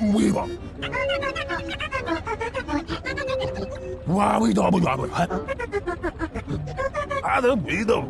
Weevil. Wowie double double. Other Beetle.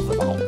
I'll